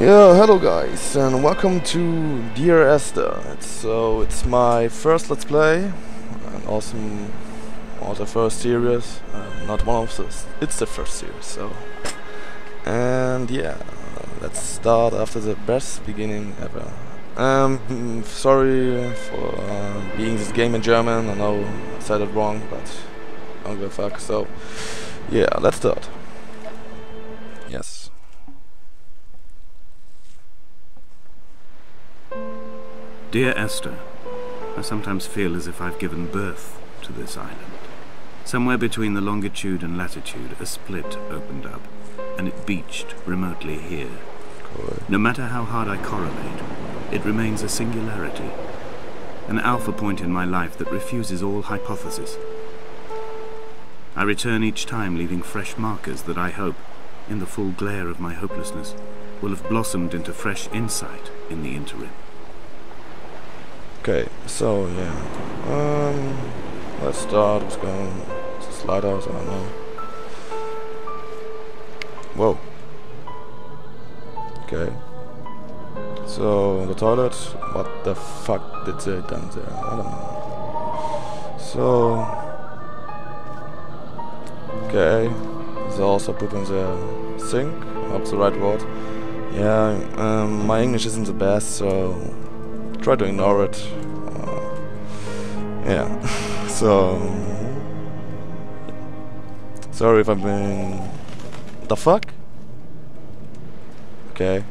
Yeah, hello guys and welcome to Dear Esther. It's my first Let's Play, and also first series, not one of those, it's the first series, so. And yeah, let's start after the best beginning ever. Sorry for being this game in German, I know I said it wrong, but I don't give a fuck, so yeah, let's start. Yes. Dear Esther, I sometimes feel as if I've given birth to this island. Somewhere between the longitude and latitude, a split opened up, and it beached remotely here. No matter how hard I correlate, it remains a singularity, an alpha point in my life that refuses all hypothesis. I return each time leaving fresh markers that I hope, in the full glare of my hopelessness, will have blossomed into fresh insight in the interim. Okay, so yeah, let's start. Let's go slide out. I don't know. Whoa. Okay. So the toilet. What the fuck did they done there? I don't know. So. Okay. They also put in the sink. That's the right word. Yeah. My English isn't the best, so. Try to ignore it. Yeah. So sorry if I'm being the fuck. Okay.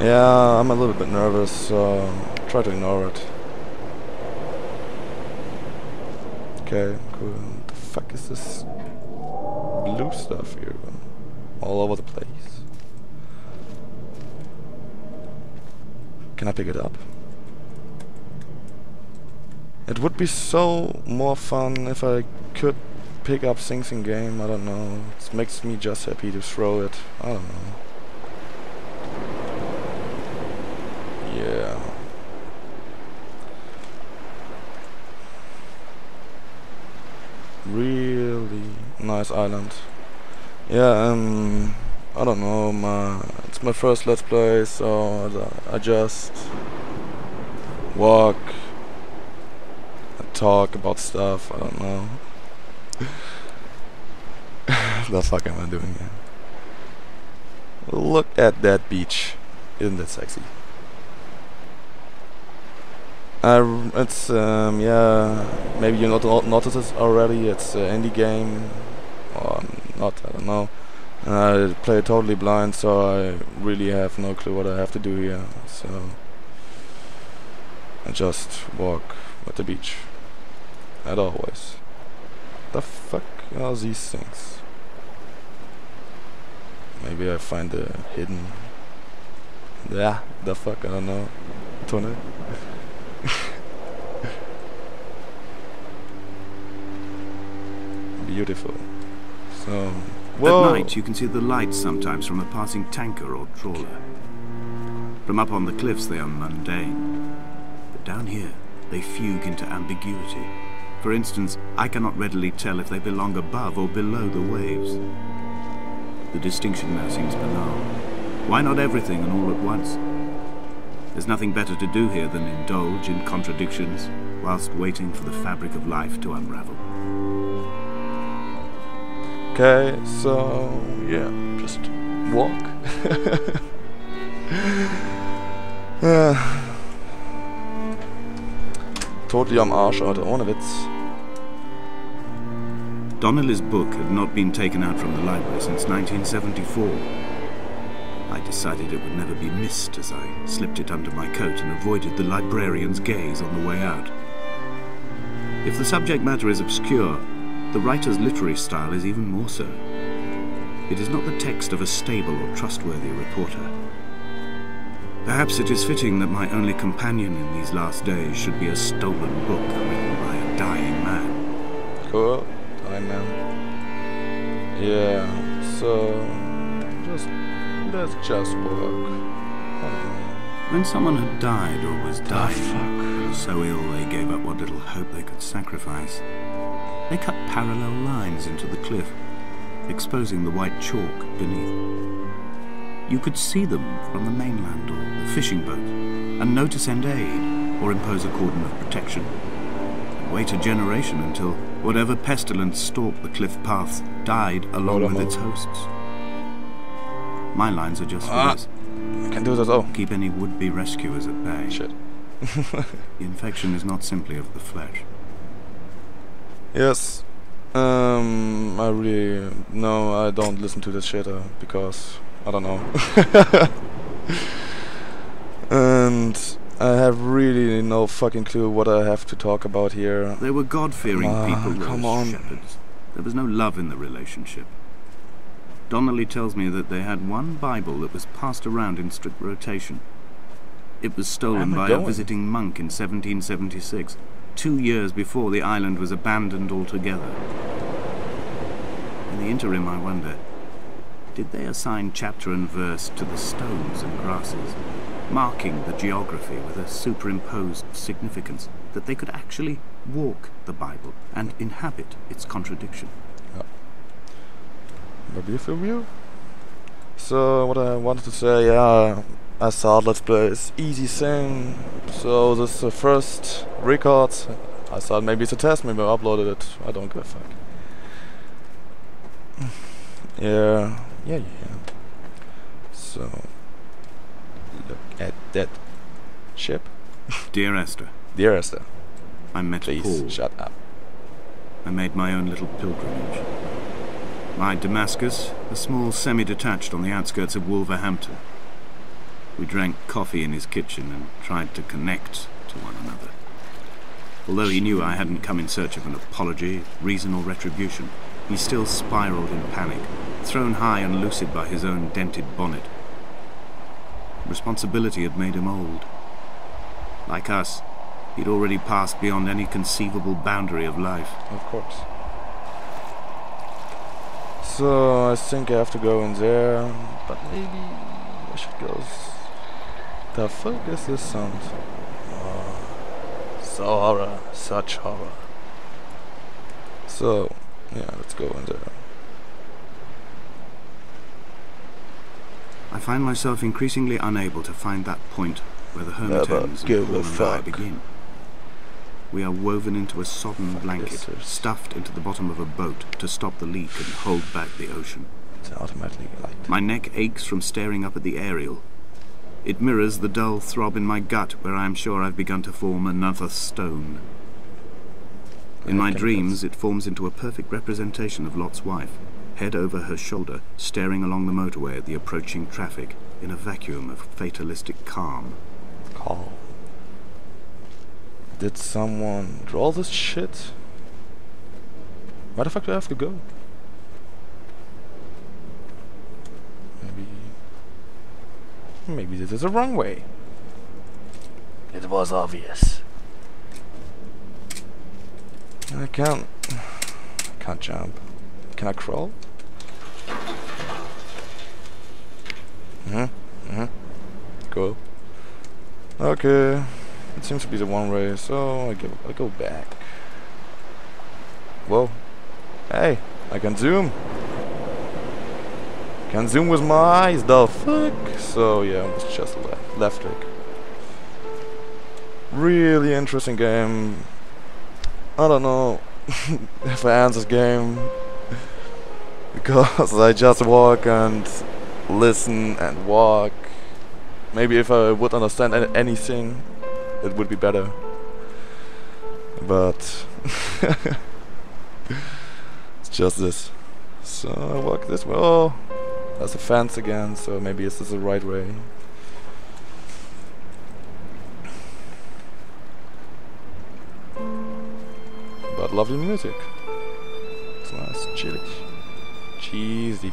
Yeah, I'm a little bit nervous, so try to ignore it. Okay. Cool. The fuck is this blue stuff here? All over the place. Can I pick it up? It would be so more fun if I could pick up things in game. I don't know. It makes me just happy to throw it. I don't know. Yeah. Really nice island. Yeah. I don't know, it's my first Let's Play, so I just walk and talk about stuff, I don't know. The fuck am I doing here? Look at that beach, isn't it sexy? It's, yeah, maybe you noticed it already, it's an indie game, or not, I don't know. I play totally blind, so I really have no clue what I have to do here, so I just walk at the beach, as always. The fuck are these things? Maybe I find the hidden... Yeah, the fuck, I don't know. Tunnel? Beautiful. So... Whoa. At night, you can see the lights sometimes from a passing tanker or trawler. From up on the cliffs, they are mundane. But down here, they fugue into ambiguity. For instance, I cannot readily tell if they belong above or below the waves. The distinction now seems banal. Why not everything and all at once? There's nothing better to do here than indulge in contradictions whilst waiting for the fabric of life to unravel. Okay, so yeah, just walk. Totally am Arsch, Alter, ohne Witz. Donnelly's book had not been taken out from the library since 1974. I decided it would never be missed as I slipped it under my coat and avoided the librarian's gaze on the way out. If the subject matter is obscure, the writer's literary style is even more so. It is not the text of a stable or trustworthy reporter. Perhaps it is fitting that my only companion in these last days should be a stolen book written by a dying man. Cool. Dying man. Yeah, so... Let's just work. When someone had died or was dying, it was so ill they gave up what little hope they could sacrifice. They cut parallel lines into the cliff, exposing the white chalk beneath. you could see them from the mainland or the fishing boat and notice and aid or impose a cordon of protection. Wait a generation until whatever pestilence stalked the cliff paths died along with its hosts. My lines are just for this. I can do that all. Keep any would-be rescuers at bay. Shit. The infection is not simply of the flesh. Yes. I really... No, I don't listen to this shit because... I don't know. And... I have really no fucking clue what I have to talk about here. They were God-fearing people, those shepherds. There was no love in the relationship. Donnelly tells me that they had one Bible that was passed around in strict rotation. It was stolen by a visiting monk in 1776, 2 years before the island was abandoned altogether. In the interim, I wonder, did they assign chapter and verse to the stones and grasses, marking the geography with a superimposed significance that they could actually walk the Bible and inhabit its contradiction? Yeah. Maybe a few. So what I wanted to say, yeah, I thought Let's Play is easy thing. So this is the first record. I thought maybe it's a test, maybe I uploaded it. I don't give a fuck. Yeah. So look at that ship. Dear Esther. Dear Esther. I met Paul. Please, shut up. I made my own little pilgrimage. My Damascus, a small semi-detached on the outskirts of Wolverhampton. We drank coffee in his kitchen and tried to connect to one another. Although he knew I hadn't come in search of an apology, reason or retribution, he still spiraled in panic, thrown high and lucid by his own dented bonnet. Responsibility had made him old. Like us, he'd already passed beyond any conceivable boundary of life. Of course. So, I think I have to go in there, but maybe I should go... The fuck is this sound? Oh, so horror, such horror. So, yeah, let's go in there. I find myself increasingly unable to find that point where the Hermitones and I begin. We are woven into a sodden blanket, stuffed into the bottom of a boat to stop the leak and hold back the ocean. It's automatically light. My neck aches from staring up at the aerial. It mirrors the dull throb in my gut where I am sure I've begun to form another stone. In my dreams, it forms into a perfect representation of Lot's wife, head over her shoulder, staring along the motorway at the approaching traffic in a vacuum of fatalistic calm. Calm. Did someone draw this shit? Where the fuck do I have to go? Maybe this is the wrong way. It was obvious. I can't jump. Can I crawl? Cool. Okay. It seems to be the one way, so I go back. Whoa. Hey, I can zoom. Can zoom with my eyes, the fuck? So yeah, it's just left click. Really interesting game. I don't know if I answer this game. Because I just walk and listen and walk. Maybe if I would understand anything, it would be better. But it's just this. So I walk this way. Oh, there's a fence again. So maybe this is the right way. But lovely music. It's nice, chilly. Cheesy.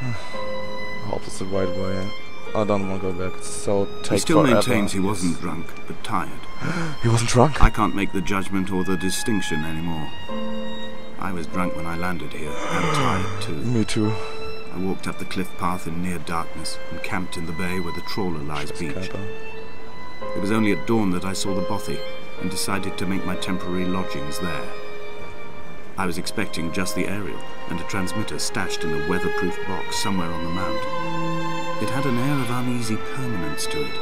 I hope it's the right way. I don't want to go back. It's so takes forever. He still maintains he wasn't drunk, but tired. He wasn't drunk? I can't make the judgment or the distinction anymore. I was drunk when I landed here, and tired too. Me too. I walked up the cliff path in near darkness and camped in the bay where the trawler lies beached. It was only at dawn that I saw the bothy and decided to make my temporary lodgings there. I was expecting just the aerial and a transmitter stashed in a weatherproof box somewhere on the mount. It had an air of uneasy permanence to it.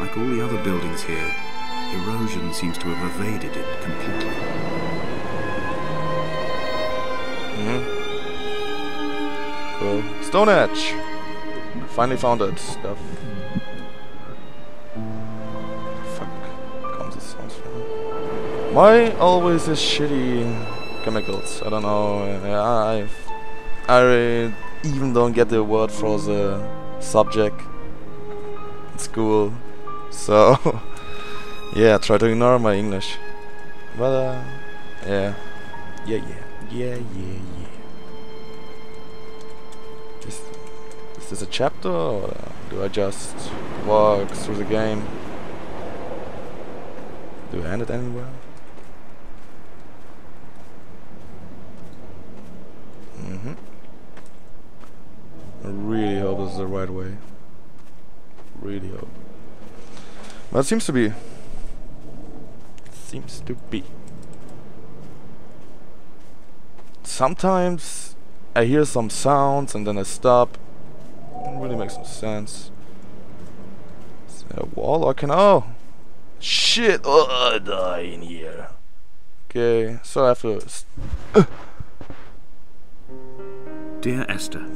Like all the other buildings here, erosion seems to have evaded it completely. Mm-hmm. Cool. Stonehenge! Finally found it. Stuff. Fuck. Comes this sounds from. Why always this shitty chemicals? I don't know. I even don't get the award for the subject in school. So. Yeah, try to ignore my English. But, yeah. Yeah. Is this a chapter, or do I just walk through the game? Do I end it anywhere? Mm-hmm. I really hope this is the right way. Really hope. Well, it seems to be. Sometimes I hear some sounds and then I stop. It really makes no sense. Is there a wall or can oh shit! Oh, I die in here. Okay, so I have to. Dear Esther,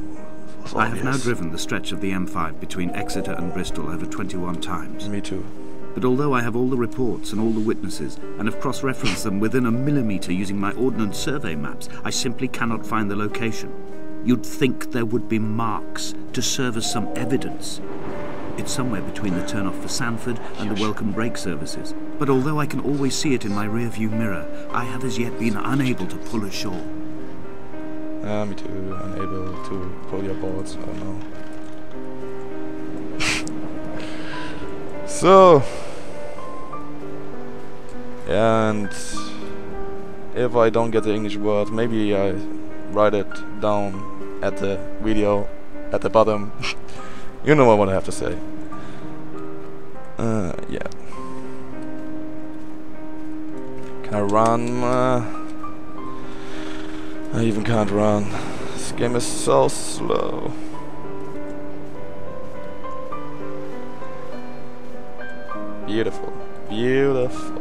I have now driven the stretch of the M5 between Exeter and Bristol over 21 times. Me too. But although I have all the reports and all the witnesses, and have cross-referenced them within a millimetre using my Ordnance Survey maps, I simply cannot find the location. You'd think there would be marks to serve as some evidence. It's somewhere between the turn-off for Sanford and the welcome break services. But although I can always see it in my rear-view mirror, I have as yet been unable to pull ashore. Me too. Unable to pull your boards, I don't know. So... And if I don't get the English word, maybe I write it down at the video at the bottom. You know what I have to say. Yeah. Can I run? I even can't run. This game is so slow. Beautiful. Beautiful.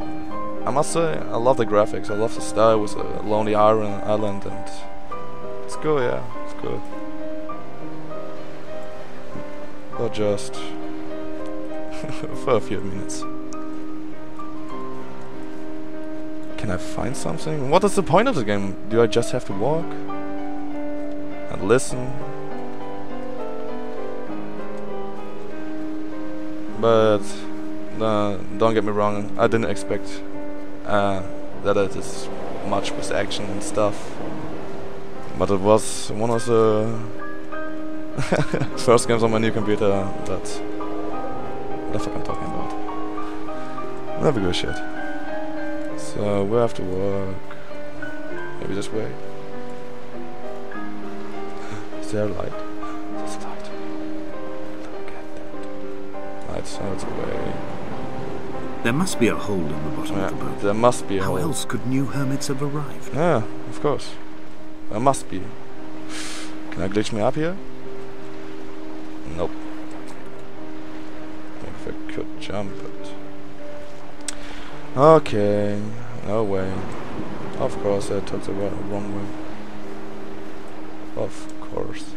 I must say, I love the graphics, I love the style with Lonely Island, and it's cool, yeah, it's cool. Or just for a few minutes. Can I find something? What is the point of the game? Do I just have to walk? And listen? But, don't get me wrong, I didn't expect that it is much with action and stuff, but it was one of the first games on my new computer that what the fuck I'm talking about. Never good shit. So we have to walk. Maybe this way. Is there a light? There's a light. Look at that. Light sounds away. There must be a hole in the bottom of the boat. There must be a hole. How else could new hermits have arrived? Yeah, of course. There must be. Can I glitch me up here? Nope. If I could jump it. Okay. No way. Of course I took the wrong way. Of course.